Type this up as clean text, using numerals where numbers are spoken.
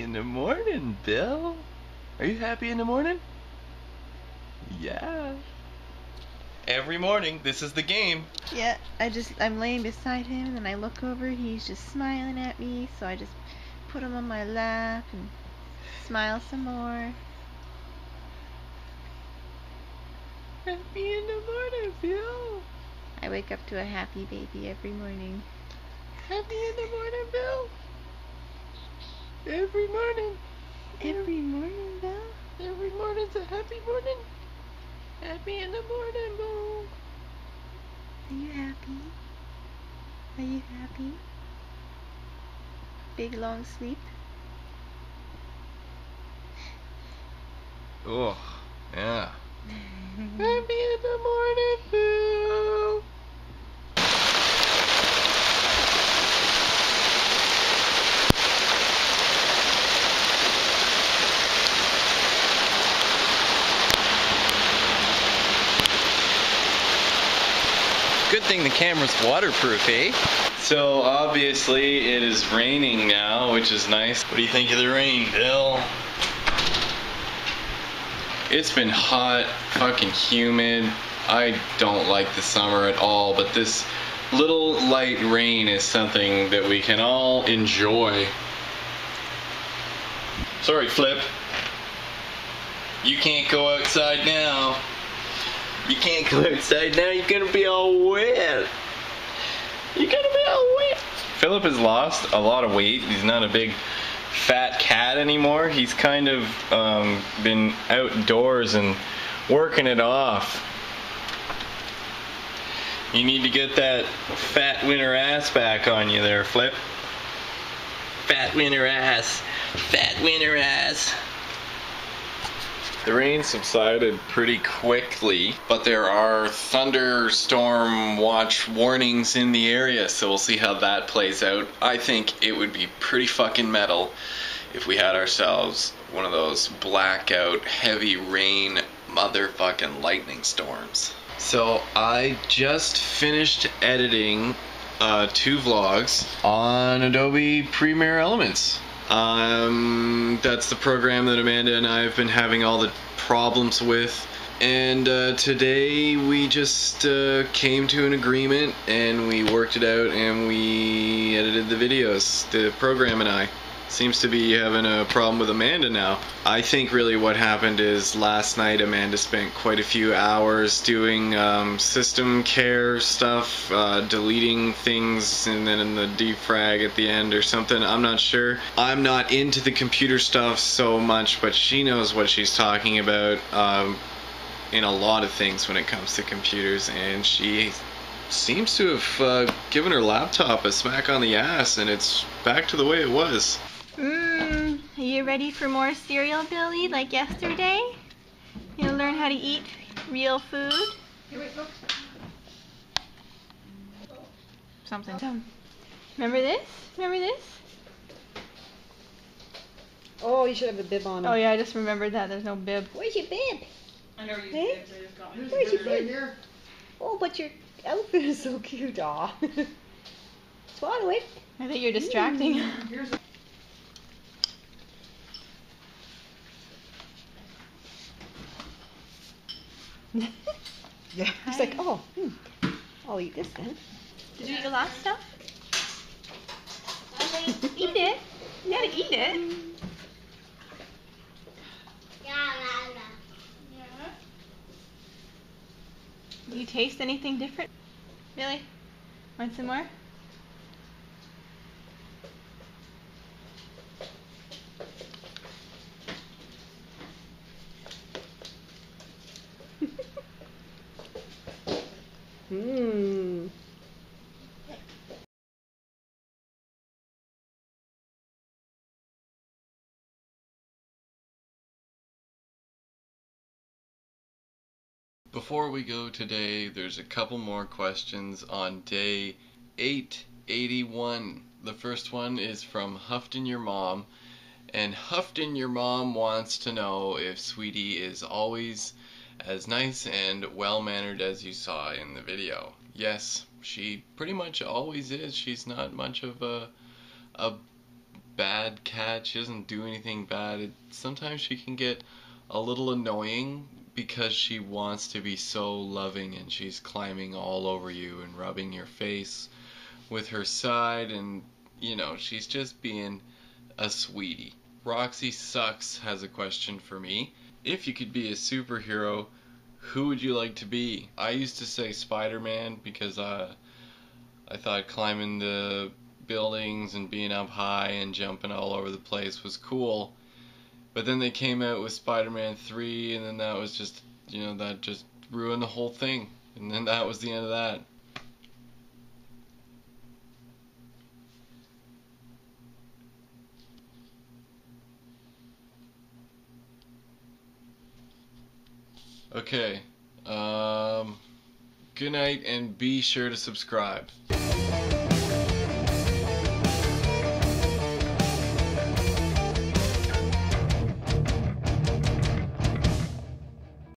happy in the morning, Bill. Are you happy in the morning? Yeah. Every morning, this is the game. Yeah, I'm laying beside him, and I look over, he's just smiling at me, so I just put him on my lap and smile some more. Happy in the morning, Bill. I wake up to a happy baby every morning. Happy in the morning, Bill. Every morning. Every morning, Bill. Every morning's a happy morning. Happy in the morning, Bill. Are you happy? Are you happy? Big long sleep. Oh, yeah. Happy in the morning, Bill. Good thing the camera's waterproof, eh? So obviously it is raining now, which is nice. What do you think of the rain, Bill? It's been hot, fucking humid. I don't like the summer at all, but this little light rain is something that we can all enjoy. Sorry, Flip. You can't go outside now. You can't go outside now, you're gonna be all wet. You're gonna be all wet. Philip has lost a lot of weight. He's not a big fat cat anymore. He's kind of been outdoors and working it off. You need to get that fat winter ass back on you there, Flip. Fat winter ass. Fat winter ass. The rain subsided pretty quickly, but there are thunderstorm watch warnings in the area, so we'll see how that plays out. I think it would be pretty fucking metal if we had ourselves one of those blackout, heavy rain, motherfucking lightning storms. So I just finished editing 2 vlogs on Adobe Premiere Elements. That's the program that Amanda and I have been having all the problems with, and today we just came to an agreement and we worked it out and we edited the videos. The program and I seems to be having a problem with Amanda now. I think really what happened is last night Amanda spent quite a few hours doing system care stuff, deleting things and then in the defrag at the end or something. I'm not sure. I'm not into the computer stuff so much, but she knows what she's talking about in a lot of things when it comes to computers, and she seems to have given her laptop a smack on the ass and it's back to the way it was. Are you ready for more cereal, Billy, like yesterday? You know, learn how to eat real food? Something. Remember this? Remember this? Oh, you should have a bib on him. Oh yeah, I just remembered that. There's no bib. Where's your bib? I know you did. Where's your bib? Here. Oh, but your outfit is so cute. Aw. Swallow it. I think you're distracting. Yeah. It's like, oh, I'll eat this then. Did you eat the last stuff? Eat it. You gotta eat it. Do you taste anything different? Really? Want some more? Before we go today, there's a couple more questions on day 881. The first one is from Huffton Your Mom, and Huffton Your Mom wants to know if Sweetie is always as nice and well-mannered as you saw in the video. Yes, she pretty much always is. She's not much of a bad cat. She doesn't do anything bad. Sometimes she can get a little annoying because she wants to be so loving, and she's climbing all over you and rubbing your face with her side, and you know, she's just being a sweetie. Roxy Sucks has a question for me. If you could be a superhero, who would you like to be? I used to say Spider-Man because I thought climbing the buildings and being up high and jumping all over the place was cool. But then they came out with Spider-Man 3, and then that was just, you know, that just ruined the whole thing. And then that was the end of that. Okay, good night, and be sure to subscribe.